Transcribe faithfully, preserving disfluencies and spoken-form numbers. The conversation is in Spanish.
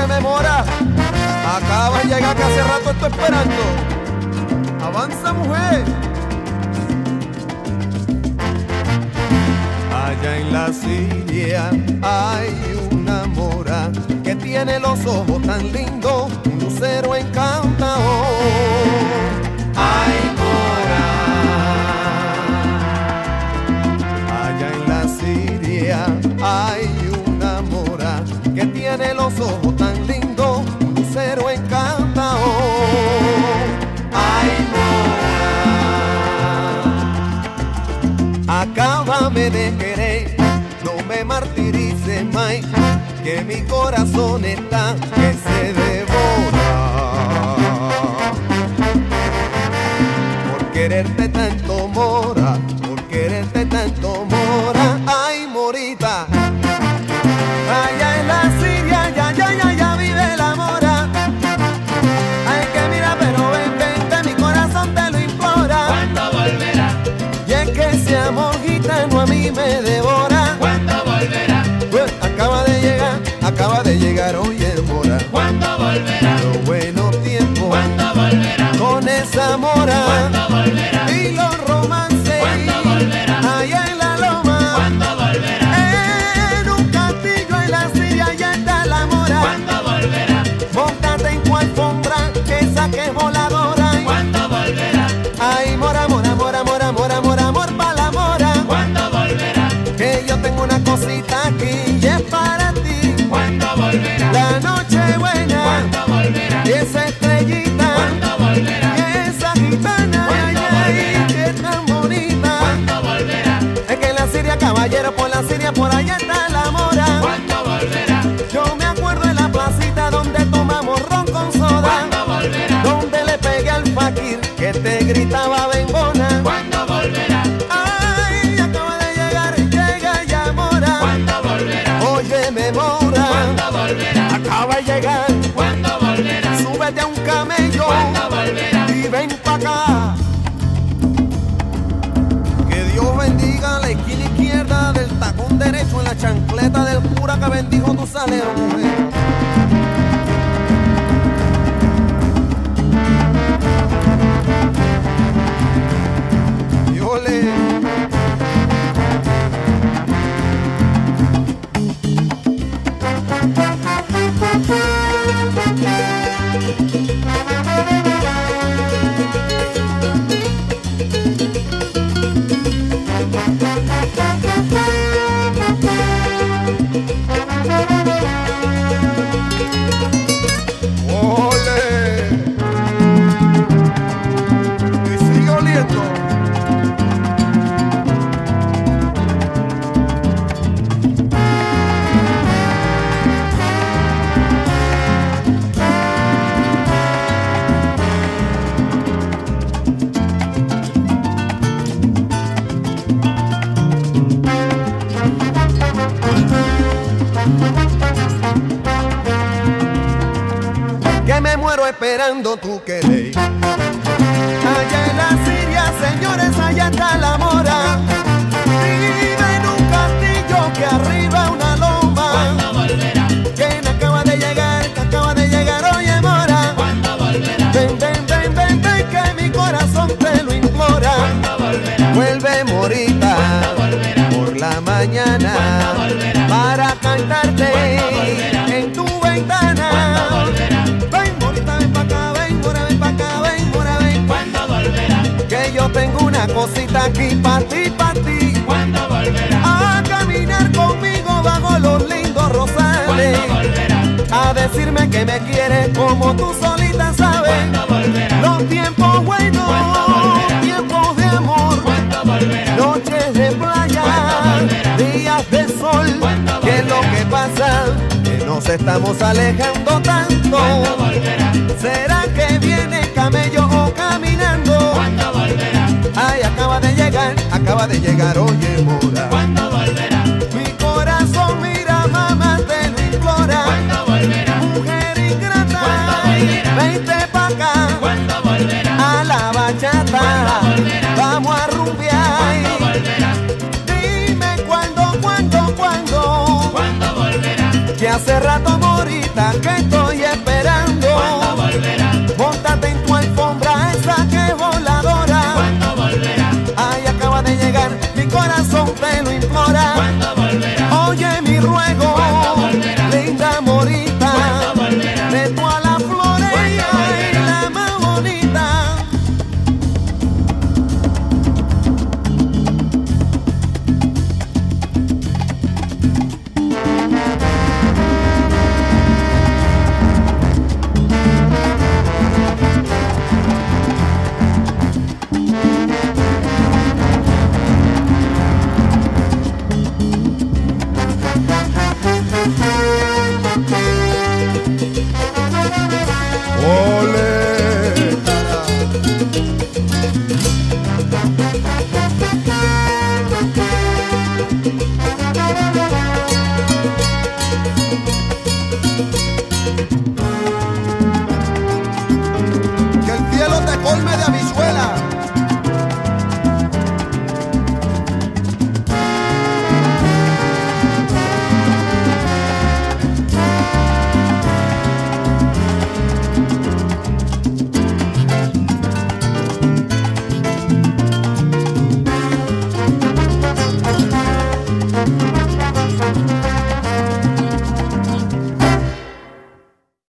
Escúchame, Mora, acabas de llegar, que hace rato estoy esperando. Avanza, mujer. Allá en la silla hay una mora que tiene los ojos tan lindos, un lucero encantador. Tiene los ojos tan lindos, un lucero encantador. Ay, Mora, acábame de querer, no me martirices más, que mi corazón está que se devora. Por quererte tanto, Mora, por quererte tanto, Mora, ay, Morita. A mí me devora. ¿Cuándo volverá? Pues acaba de llegar, acaba de llegar hoy el Mora. ¿Cuándo volverá? Los buenos tiempos. ¿Cuándo volverá? Con esa mora. ¿Cuándo volverá? Y los romances. ¿Cuándo volverá? Allá en la loma. ¿Cuándo volverá? En un castillo en la silla allá está la mora. ¿Cuándo volverá? Móntate en tu alfombra, que esa que es voladora. ¿Cuándo volverá? Ay, mora, mora, mora, mora, mora, mora, amor para la mora. ¿Cuándo volverá? Que yo tengo una cosita aquí y es para ti. ¿Cuándo volverá? La noche buena. ¿Cuándo volverá? Y esa estrellita. ¿Cuándo volverá? Y esa gitana. ¿Cuándo volverá? Y que es tan bonita. ¿Cuándo volverá? Es que en la Siria, caballero, por la Siria, por allá está la mora. ¿Cuándo volverá? Yo me acuerdo en la placita donde tomamos ron con soda. ¿Cuándo volverá? Donde le pegué al faquir que te gritaba bengona. ¿Cuándo volverá? Acaba de llegar. ¿Cuándo volverá? Súbete a un camello. ¿Cuándo volverá? Y ven pa' acá. Que Dios bendiga la esquina izquierda del tacón derecho en la chancleta del cura que bendijo tu salero, mujer. Me muero esperando tu querer. Allá en la Siria, señores, allá está la mora. Vive en un castillo que arriba una loma. ¿Cuándo volverá? ¿Quién acaba de llegar? Que acaba de llegar hoy es mora. ¿Cuándo volverá? Ven, ven, ven, ven, ven, que mi corazón te lo implora. ¿Cuándo volverá? Vuelve, morita. ¿Cuándo volverá? Por la mañana. ¿Cuándo volverá? Para cantarte. ¿Cuándo volverá? En tu ventana. ¿Cuándo volverá? Yo tengo una cosita aquí para ti, para ti. ¿Cuándo volverá? A caminar conmigo bajo los lindos rosales. ¿Cuándo volverá? A decirme que me quieres como tú solita sabes. ¿Cuándo volverá? Los tiempos buenos, tiempos de amor. ¿Cuándo volverá? Noches de playa, días de sol. ¿Qué es lo que pasa? Que nos estamos alejando tanto. ¿Cuándo volverá? ¿Será que viene camello o caminando? ¿Cuándo volverá? Ay, acaba de llegar, acaba de llegar, oye, mora. ¿Cuándo volverá? Mi corazón, mira, mamá, te lo implora. ¿Cuándo volverá? Mujer ingrata, ¿cuándo volverá? Vente pa' acá. ¿Cuándo volverá? A la bachata. ¿Cuándo volverá? Vamos a rumbear. ¿Cuándo volverá? Dime cuándo, cuándo, cuándo. ¿Cuándo volverá? Que hace rato morí. maleta que estoy esperando. ¿Cuándo volverá? Bóntate en tu alfombra esa que es voladora. ¿Cuándo volverá? Ay, acaba de llegar, mi corazón te lo implora. ¿Cuándo volverá?